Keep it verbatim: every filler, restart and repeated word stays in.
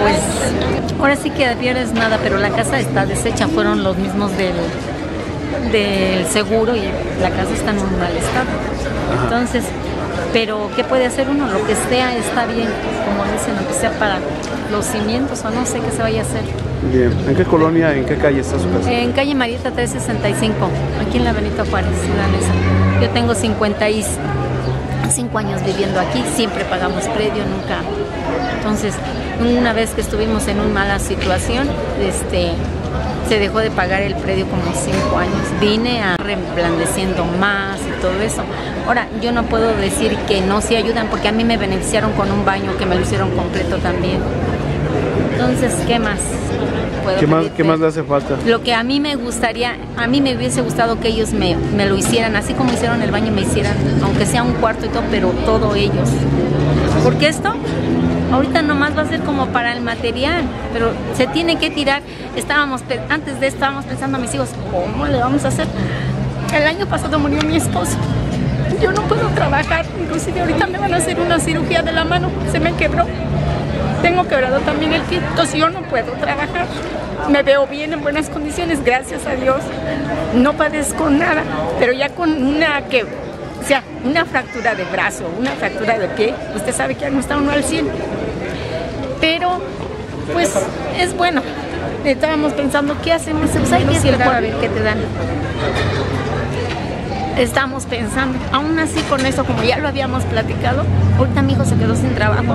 pues ahora sí que pierdes nada, pero la casa está deshecha, fueron los mismos del, del seguro y la casa está en un mal estado. Ajá. Entonces, pero ¿qué puede hacer uno? Lo que sea está bien, como dicen, lo que sea para los cimientos o no sé qué se vaya a hacer. Bien. ¿En qué colonia, en qué calle está su casa? En Calle Marieta tres sesenta y cinco, aquí en la Benito Juárez, Ciudad Neza. Yo tengo cincuenta y cinco años viviendo aquí, siempre pagamos predio, nunca. Entonces, una vez que estuvimos en una mala situación, este, se dejó de pagar el predio como cinco años. Vine a reblandeciendo más y todo eso. Ahora, yo no puedo decir que no se ayudan, porque a mí me beneficiaron con un baño que me lo hicieron completo también. Entonces, ¿qué más? ¿Qué más, ¿Qué más le hace falta? Lo que a mí me gustaría, a mí me hubiese gustado que ellos me, me lo hicieran, así como hicieron el baño, me hicieran, aunque sea un cuarto y todo, pero todo ellos. Porque esto, ahorita nomás va a ser como para el material, pero se tiene que tirar. Estábamos, antes de esto, estábamos pensando a mis hijos, ¿cómo le vamos a hacer? El año pasado murió mi esposo. Yo no puedo trabajar, inclusive ahorita me van a hacer una cirugía de la mano, se me quebró. Tengo quebrado también el pie, entonces yo no puedo trabajar. Me veo bien, en buenas condiciones, gracias a Dios. No padezco nada, pero ya con una que, o sea, una fractura de brazo, una fractura de pie, usted sabe que ya no está uno al cien. Pero, pues, es bueno. Estábamos pensando, ¿qué hacemos? Pues hay que esperar a ver qué te dan. Estamos pensando, aún así con eso, como ya lo habíamos platicado, ahorita mi hijo se quedó sin trabajo.